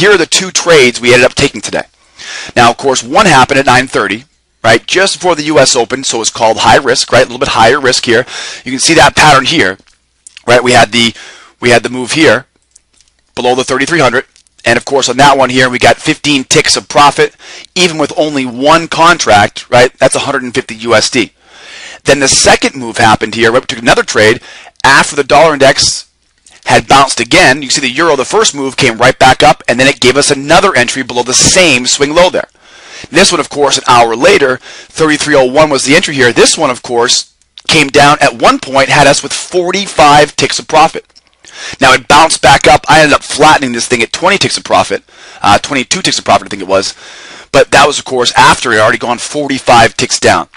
here are the two trades we ended up taking today. Now, of course, one happened at 9:30, right, just before the U.S. Open, so it's called high risk, right, a little bit higher risk here. You can see that pattern here, right? We had the move here below the 3,300, and of course on that one here we got 15 ticks of profit, even with only one contract, right? That's 150 USD. Then the second move happened here. We took another trade after the dollar index had bounced again. You can see the euro, the first move, came right back up, and then it gave us another entry below the same swing low there. This one, of course, an hour later, 33.01 was the entry here. This one, of course, came down at one point, had us with 45 ticks of profit. Now, it bounced back up. I ended up flattening this thing at 20 ticks of profit, 22 ticks of profit, I think it was. But that was, of course, after it had already gone 45 ticks down.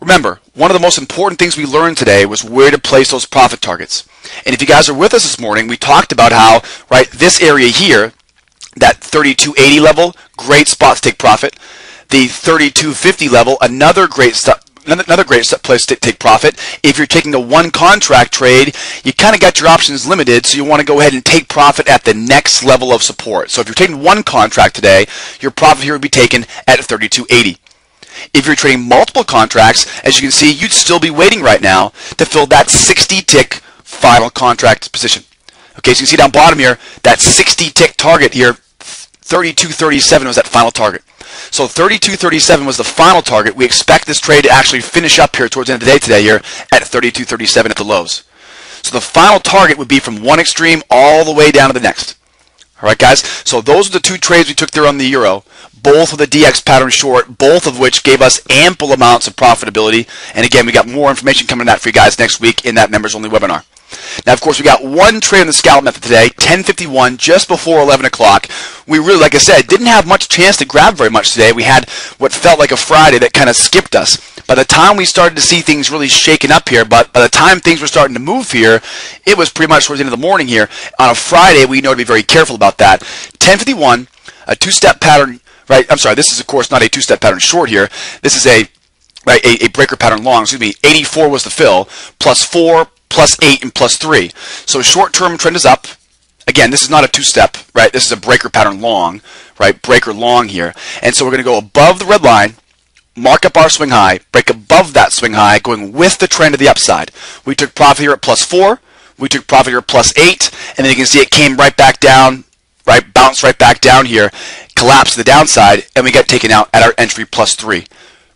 Remember, one of the most important things we learned today was where to place those profit targets. And if you guys are with us this morning, we talked about how, right, this area here, that 32.80 level, great spot to take profit. The 32.50 level, another great place to take profit. If you're taking a one contract trade, you kind of got your options limited, so you want to go ahead and take profit at the next level of support. So if you're taking one contract today, your profit here would be taken at 32.80. If you're trading multiple contracts, as you can see, you'd still be waiting right now to fill that 60-tick final contract position. Okay, so you can see down bottom here, that 60-tick target here, 32.37 was that final target. So 32.37 was the final target. We expect this trade to actually finish up here towards the end of the day today here at 32.37 at the lows. So the final target would be from one extreme all the way down to the next. All right, guys, so those are the two trades we took there on the euro, both with a DX pattern short, both of which gave us ample amounts of profitability. And again, we got more information coming out for you guys next week in that members-only webinar. Now, of course, we got one trade on the scalp method today, 10:51, just before 11 o'clock. We really, like I said, didn't have much chance to grab very much today. We had what felt like a Friday that kind of skipped us. By the time we started to see things really shaking up here, but by the time things were starting to move here, it was pretty much towards the end of the morning here. On a Friday, we know to be very careful about that. 10:51, a two-step pattern, right? I'm sorry, this is, of course, not a two-step pattern short here. This is a breaker pattern long, excuse me. 84 was the fill, plus 4, plus 8, and plus 3. So short-term trend is up. Again, this is not a two-step, right? This is a breaker pattern long, right? Breaker long here. And so we're going to go above the red line, mark up our swing high, break above that swing high, going with the trend to the upside. We took profit here at plus 4. We took profit here at plus 8. And then you can see it came right back down, right? Bounced right back down here, collapsed to the downside, and we got taken out at our entry plus 3.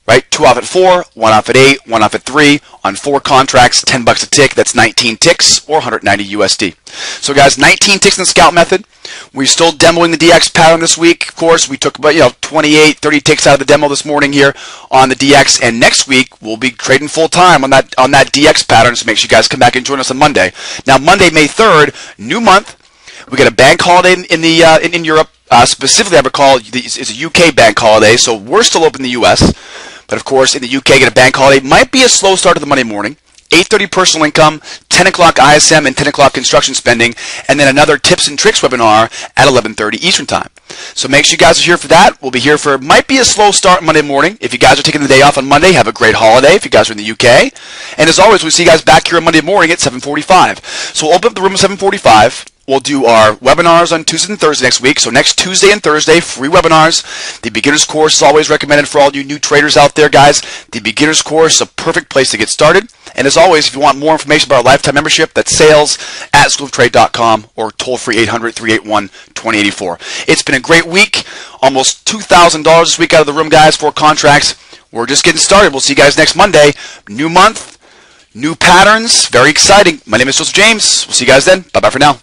Right, 2 off at 4, 1 off at 8, 1 off at 3, on 4 contracts, 10 bucks a tick, that's 19 ticks, or 190 USD. So guys, 19 ticks in the scalp method. We're still demoing the DX pattern this week. Of course, we took about 28, 30 ticks out of the demo this morning here on the DX, and next week we'll be trading full time on that DX pattern, so make sure you guys come back and join us on Monday. Now, Monday, May 3rd, new month. We got a bank holiday in Europe. Specifically, I recall it's a UK bank holiday, so we're still open in the US. But of course, in the UK, get a bank holiday. Might be a slow start to the Monday morning. 8:30 personal income, 10 o'clock ISM, and 10 o'clock construction spending, and then another tips and tricks webinar at 11:30 Eastern time. So make sure you guys are here for that. We'll be here for, might be a slow start Monday morning. If you guys are taking the day off on Monday, have a great holiday if you guys are in the UK. And as always, we'll see you guys back here on Monday morning at 7:45. So we'll open up the room at 7:45. We'll do our webinars on Tuesday and Thursday next week. So next Tuesday and Thursday, free webinars. The beginner's course is always recommended for all you new traders out there, guys. The beginner's course is a perfect place to get started. And as always, if you want more information about our lifetime membership, that's sales@schooloftrade.com or toll free 800-381-2084. It's been a great week. Almost $2,000 this week out of the room, guys, 4 contracts. We're just getting started. We'll see you guys next Monday. New month, new patterns. Very exciting. My name is Joseph James. We'll see you guys then. Bye-bye for now.